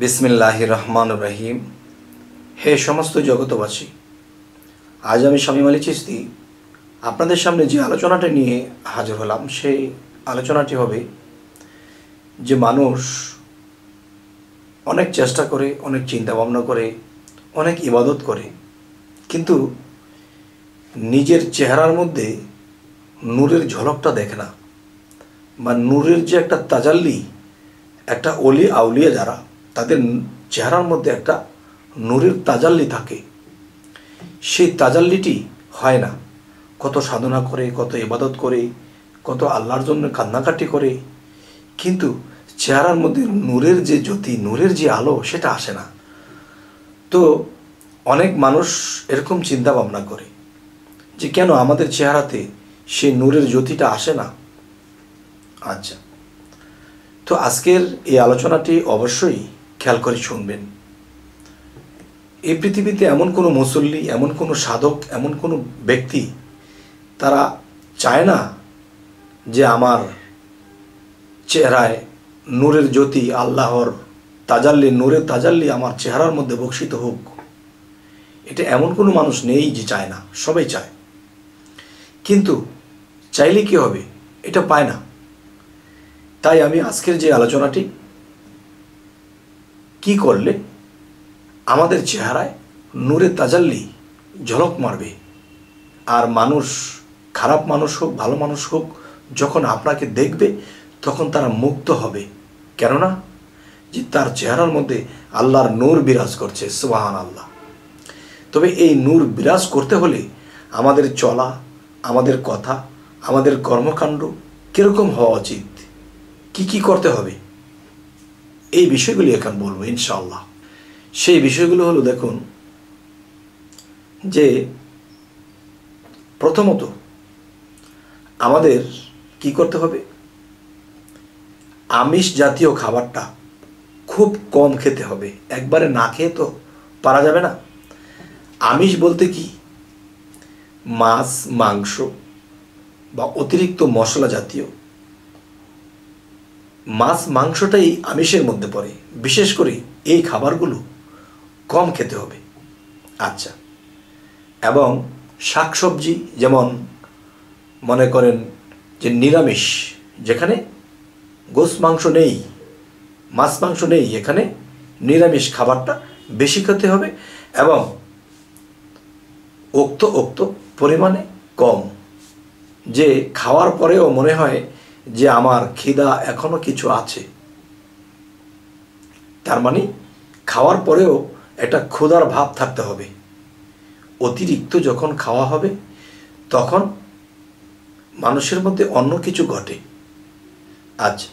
बिस्मिल्लाहिर रहमानुर रहीम। हे समस्त जगतवासी, आज आमी शामीम आली चिश्ती आपनादेर सामने जे आलोचनाटी निये हाजिर हलाम सेई आलोचनाटी हबे जे मानुष अनेक चेष्टा करे, अनेक चिंता भावना करे, अनेक इबादत करे, किन्तु निजेर चेहरार मध्य नूरेर झलकटा देखे ना बा नूरेर जे एकटा ताजाल्ली एकटा ओली आउलिया जारा तादेर चेहरार मध्य एक नूरेर ताजाल्ली थाके सेई ताजाल्लीटी हय ना। कत साधना करे, कत इबादत करे, कत आल्लाहर जन्य कान्नाकाटी करे, किन्तु चेहरार मध्य नूरेर जे ज्योति, नूरेर जे आलो सेटा आसे ना। तो अनेक मानुष एरकम चिंता भावना करे जे केन आमादेर चेहराते सेई नूरेर ज्योतिटा आसे ना। अच्छा, तो आजकेर एई आलोचनाटी अवश्यई ख्याल करे शुनबेन। এই পৃথিবীতে এমন কোনো মুসল্লি, এমন কোনো সাধক, এমন কোনো ব্যক্তি তারা চায় না যে আমার চেহারায় নূরের জ্যোতি, আল্লাহর তাজাল্লি, নূরের তাজাল্লি আমার চেহারার মধ্যে বর্ষিত হোক। এটা এমন কোনো মানুষ নেই যে চায় না, সবাই চায়, কিন্তু চাইলে কি হবে, এটা পায় না। তাই আমি আজকের যে আলোচনাটি কি করলে आमादेर चेहराय नूरे ताजाल्ली झलक मारबे और मानुष खराब मानुष होक भालो मानुष होक जखन आपनाके देखबे तखन तारा मुग्ध हबे, केनना जे तार चेहरार मध्य आल्लाहर नूर बिराज करछे। सुबहानाल्लाह। तबे एई नूर बिराज करते होले आमादेर चला, आमादेर कथा, आमादेर कर्मकाण्ड किरकम हवा उचित, की करते हबे एई विषयगुली एखन बोलबो इनशाआल्लाह। সেই বিষয়গুলো হলো, দেখুন যে প্রথমত আমাদের কি করতে হবে, আমিষ জাতীয় খাবারটা খুব কম খেতে হবে। একবারে না খেয়ে তো পারা যাবে না। আমিষ বলতে কি, মাছ, মাংস বা অতিরিক্ত মশলা জাতীয়। মাছ মাংসটাই আমিষের মধ্যে পড়ে, বিশেষ করে এই খাবারগুলো কম খেতে হবে। আচ্ছা, এবং শাকসবজি, যেমন মনে করেন যে নিরামিষ, যেখানে গোশ মাংস নেই, মাছ মাংস নেই, এখানে নিরামিষ খাবারটা বেশি খেতে হবে এবং উক্ত উক্ত পরিমাণে কম, যে খাওয়ার পরেও মনে হয় যে আমার খিদা এখনো কিছু আছে। তার মানে খাওয়ার পরেও একটা ক্ষুধার ভাব থাকতে হবে। অতিরিক্ত যখন খাওয়া হবে তখন মানুষের মধ্যে অন্য কিছু ঘটে। আচ্ছা,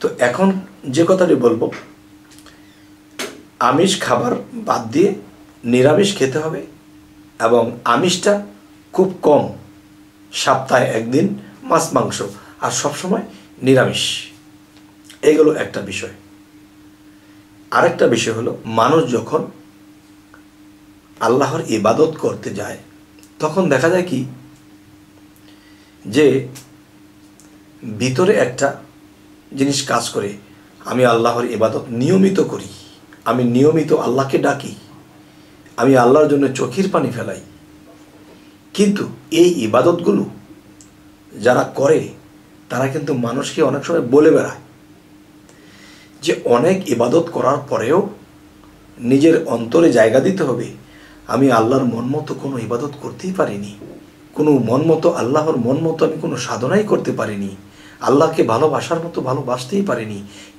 তো এখন যে কথাটি বলবো, আমিষ খাবার বাদ দিয়ে নিরামিষ খেতে হবে এবং আমিষটা খুব কম, সপ্তাহে একদিন মাছ মাংস আর সব সময় নিরামিষ। এইগুলো একটা বিষয়। আরেকটা বিষয় হলো, মানুষ যখন আল্লাহর ইবাদত করতে যায় তখন দেখা যায় কি, যে ভিতরে একটা জিনিস কাজ করে, আমি আল্লাহর ইবাদত নিয়মিত করি, আমি নিয়মিত আল্লাহকে ডাকি, আমি আল্লাহর জন্য চোখের পানি ফেলাই। কিন্তু এই ইবাদতগুলো যারা করে তারা কিন্তু মানুষকে অনেক সময় বলে বেড়ায় যে অনেক ইবাদত করার পরেও নিজের অন্তরে জায়গা দিতে হবে, আমি আল্লাহর মন মতো কোনো ইবাদত করতেই পারিনি, কোনো মন মতো আল্লাহর মন মতো আমি কোনো সাধনাই করতে পারিনি, আল্লাহকে ভালোবাসার মতো ভালোবাসতেই পারিনি,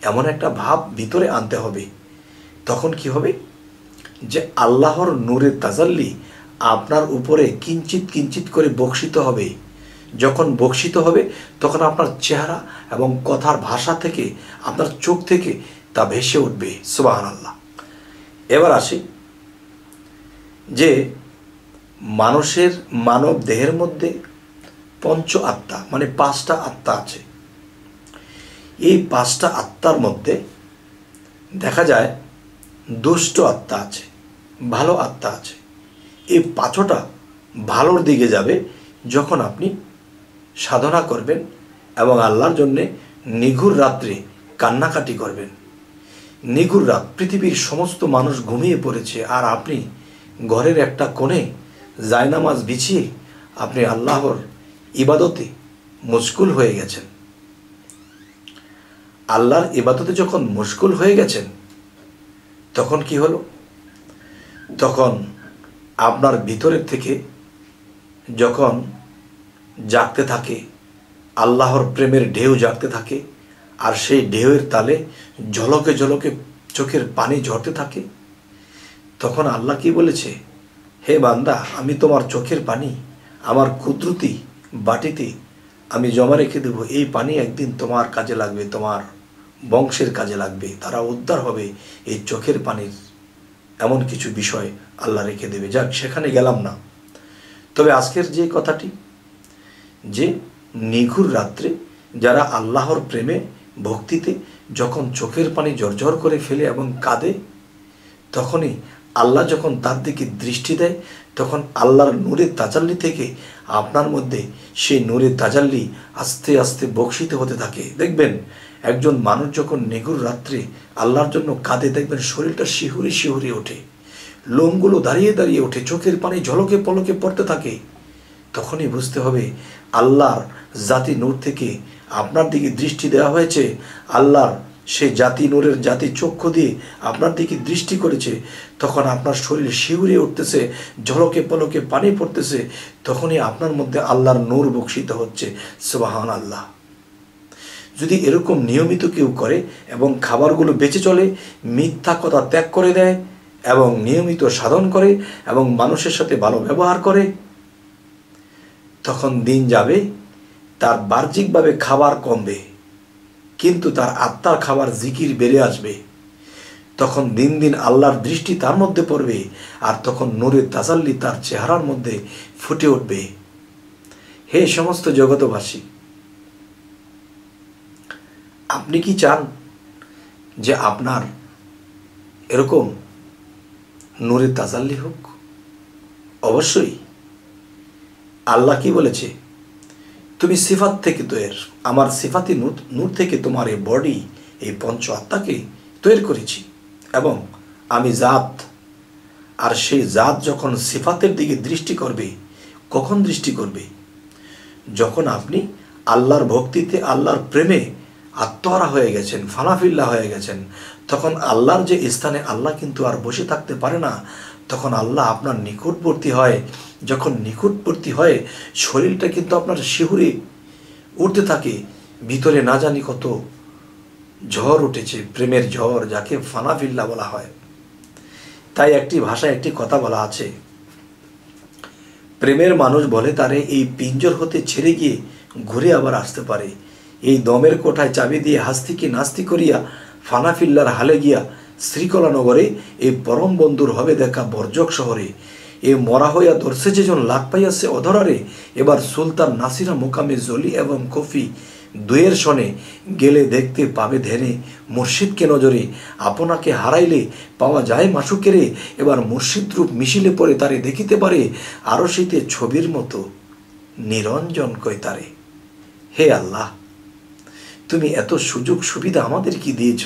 এমন একটা ভাব ভিতরে আনতে হবে। তখন কি হবে, যে আল্লাহর নূরের তাজাল্লি আপনার উপরে কিঞ্চিত কিঞ্চিত করে বর্ষিত হবে। যখন বর্ষিত হবে তখন আপনার চেহারা এবং কথার ভাষা থেকে, আপনার চোখ থেকে তা ভেসে উঠবে। সুবহানাল্লাহ। এবার আসি যে মানুষের, মানব দেহের মধ্যে পঞ্চ আত্মা, মানে পাঁচটা আত্মা আছে। এই পাঁচটা আত্মার মধ্যে দেখা যায় দুষ্ট আত্মা আছে, ভালো আত্মা আছে। এই পাঁচটা ভালোর দিকে যাবে যখন আপনি সাধনা করবেন এবং আল্লাহর জন্য নিঘুর রাত্রে কান্নাকাটি করবেন। নিগুর রাত পৃথিবীর সমস্ত মানুষ ঘুমিয়ে পড়েছে আর আপনি ঘরের একটা কোণে জায়নামাজ বিছিয়ে আপনি আল্লাহর ইবাদতে মুশকুল হয়ে গেছেন। আল্লাহর ইবাদতে যখন মুশকুল হয়ে গেছেন তখন কি হলো? তখন আপনার ভিতরের থেকে যখন জাগতে থাকে আল্লাহর প্রেমের ঢেউ জাগতে থাকে আর সেই ঢেউয়ের তালে ঝলকে ঝলকে চোখের পানি ঝরতে থাকে, তখন আল্লাহ কি বলেছে? হে বান্দা, আমি তোমার চোখের পানি আমার কুদরতি বাটিতে আমি জমা রেখে দেবো। এই পানি একদিন তোমার কাজে লাগবে, তোমার বংশের কাজে লাগবে, তারা উদ্ধার হবে এই চোখের পানির। এমন কিছু বিষয় আল্লাহ রেখে দেবে। যাক, সেখানে গেলাম না। তবে আজকের যে কথাটি, যে নিঘুর রাত্রে যারা আল্লাহর প্রেমে ভক্তিতে যখন চোখের পানি ঝরঝর করে ফেলে এবং কাঁদে, তখনই আল্লাহ যখন তার দিকে দৃষ্টি দেয় তখন আল্লাহর নূরে তাজাল্লি থেকে আপনার মধ্যে সেই নূরে তাজাল্লি আস্তে আস্তে বকশিত হতে থাকে। দেখবেন একজন মানুষ যখন নিঘুর রাত্রে আল্লাহর জন্য কাঁদে, দেখবেন শরীরটা শিহুরি শিহুরি ওঠে, লোমগুলো দাঁড়িয়ে দাঁড়িয়ে ওঠে, চোখের পানি ঝলকে পলকে পড়তে থাকে। তখনই বুঝতে হবে আল্লাহর জাতি নূর থেকে আপনার দিকে দৃষ্টি দেওয়া হয়েছে, আল্লাহর সে জাতি নূরের জাতি চক্ষু দিয়ে আপনার দিকে দৃষ্টি করেছে। তখন আপনার শরীর শিউরে উঠতেছে, ঝলকে পলকে পানি পড়তেছে, তখনই আপনার মধ্যে আল্লাহর নূর বকশিত হচ্ছে। সুবহান আল্লাহ। যদি এরকম নিয়মিত কেউ করে এবং খাবারগুলো বেঁচে চলে, মিথ্যা কথা ত্যাগ করে দেয় এবং নিয়মিত সাধন করে এবং মানুষের সাথে ভালো ব্যবহার করে, তখন দিন যাবে, তার বাহ্যিকভাবে খাবার কমবে কিন্তু তার আত্মার খাবার জিকির বেড়ে আসবে। তখন দিন দিন আল্লাহর দৃষ্টি তার মধ্যে পড়বে আর তখন নূরে তাজাল্লি তার চেহারার মধ্যে ফুটে উঠবে। হে সমস্ত জগতবাসী, আপনি কি চান যে আপনার এরকম নূরে তাজাল্লি হোক? অবশ্যই। আল্লাহ কি বলেছে? তুমি সিফাত থেকে তৈরি, আমার সিফাতি নূর থেকে তোমার এই বডি, এই পঞ্চ আত্মাকে তৈরি করেছি এবং আমি জাত। আর সেই জাত যখন সিফাতের দিকে দৃষ্টি করবে, কখন দৃষ্টি করবে? যখন আপনি আল্লাহর ভক্তিতে আল্লাহর প্রেমে আত্মহারা হয়ে গেছেন, ফানাফিল্লা হয়ে গেছেন, তখন আল্লাহর যে স্থানে আল্লাহ কিন্তু আর বসে থাকতে পারে না, তখন আল্লাহ আপনার নিকটবর্তী হয়। যখন নিকটবর্তী হয় শরীরটা কিন্তু আপনার শিহুরে উঠতে থাকে, ভিতরে না জানি কত ঝড় উঠেছে, প্রেমের ঝড়, যাকে ফানাফিল্লা বলা হয়। তাই একটি ভাষায় একটি কথা বলা আছে, প্রেমের মানুষ বলে তারে এই পিঞ্জর হতে ছেড়ে গিয়ে ঘুরে আবার আসতে পারে, এই দমের কোঠায় চাবি দিয়ে হাস্তিকে নাস্তি করিয়া ফানাফিল্লার হালে গিয়া শ্রীকলা নগরে এই পরম বন্ধুর হবে দেখা বর্জক শহরে, এ মরা হইয়া ধরছে যেজন লাভ পাইয়াছে অধরারে, এবার সুলতান নাসিরা মোকামে জলি এবং কফি দুয়ের সনে গেলে দেখতে পাবে ধ্যানে মুর্শিদকে নজরে, আপনাকে হারাইলে পাওয়া যায় মাসুকেরে, এবার মুর্শিদ রূপ মিশিলে পরে তারে দেখিতে পারে আরো শীতে ছবির মতো নিরঞ্জন কই তারে। হে আল্লাহ, তুমি এত সুযোগ সুবিধা আমাদের কি দিয়েছ,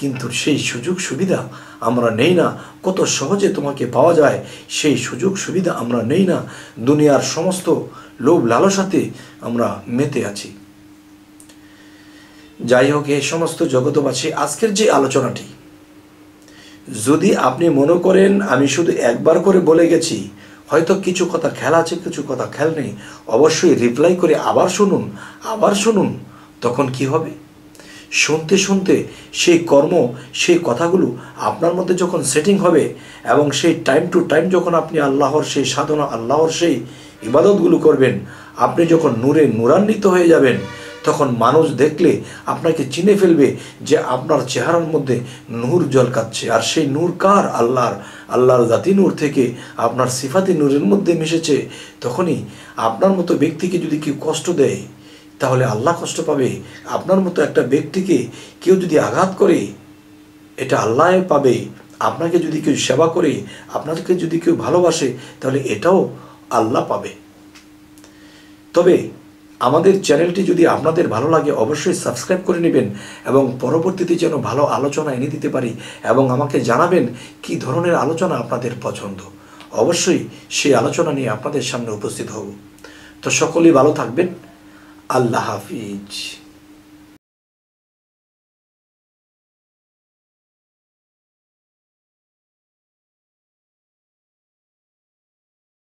কিন্তু সেই সুযোগ সুবিধা আমরা নেই না। কত সহজে তোমাকে পাওয়া যায় সেই সুযোগ সুবিধা আমরা নেই না, দুনিয়ার সমস্ত লোভ লালসাতে আমরা মেতে আছি। যাই হোক, এই সমস্ত জগতবাসী, আজকের যে আলোচনাটি, যদি আপনি মনে করেন আমি শুধু একবার করে বলে গেছি, হয়তো কিছু কথা খেলা আছে কিছু কথা খেল নেই, অবশ্যই রিপ্লাই করে আবার শুনুন, আবার শুনুন। তখন কি হবে? শুনতে শুনতে সেই কর্ম, সেই কথাগুলো আপনার মধ্যে যখন সেটিং হবে এবং সেই টাইম টু টাইম যখন আপনি আল্লাহর সেই সাধনা, আল্লাহর সেই ইবাদতগুলো করবেন, আপনি যখন নূরে নূরান্বিত হয়ে যাবেন, তখন মানুষ দেখলে আপনাকে চিনে ফেলবে যে আপনার চেহারার মধ্যে নূর ঝলকাচ্ছে। আর সেই নূর কার? আল্লাহর, আল্লাহর জাতি নূর থেকে আপনার সিফাতি নূরের মধ্যে মিশেছে। তখনই আপনার মতো ব্যক্তিকে যদি কেউ কষ্ট দেয় তাহলে আল্লাহ কষ্ট পাবে, আপনার মতো একটা ব্যক্তিকে কেউ যদি আঘাত করে এটা আল্লাহ পাবে, আপনাকে যদি কেউ সেবা করে, আপনাকে যদি কেউ ভালোবাসে তাহলে এটাও আল্লাহ পাবে। তবে আমাদের চ্যানেলটি যদি আপনাদের ভালো লাগে অবশ্যই সাবস্ক্রাইব করে নেবেন এবং পরবর্তীতে যেন ভালো আলোচনা এনে দিতে পারি এবং আমাকে জানাবেন কি ধরনের আলোচনা আপনাদের পছন্দ। অবশ্যই সেই আলোচনা নিয়ে আপনাদের সামনে উপস্থিত হব। তো সকলেই ভালো থাকবেন। আল্লাহ হাফিজ।